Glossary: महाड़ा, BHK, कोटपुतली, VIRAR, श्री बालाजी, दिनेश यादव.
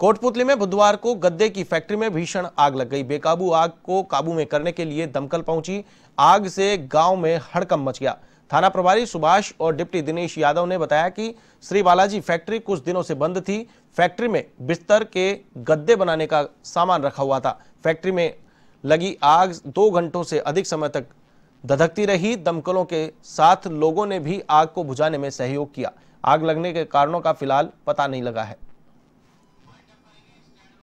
कोटपुतली में बुधवार को गद्दे की फैक्ट्री में भीषण आग लग गई। बेकाबू आग को काबू में करने के लिए दमकल पहुंची। आग से गांव में हड़कंप मच गया। थाना प्रभारी सुभाष और डिप्टी दिनेश यादव ने बताया कि श्री बालाजी फैक्ट्री कुछ दिनों से बंद थी। फैक्ट्री में बिस्तर के गद्दे बनाने का सामान रखा हुआ था। फैक्ट्री में लगी आग 2 घंटों से अधिक समय तक धधकती रही। दमकलों के साथ लोगों ने भी आग को बुझाने में सहयोग किया। आग लगने के कारणों का फिलहाल पता नहीं लगा है।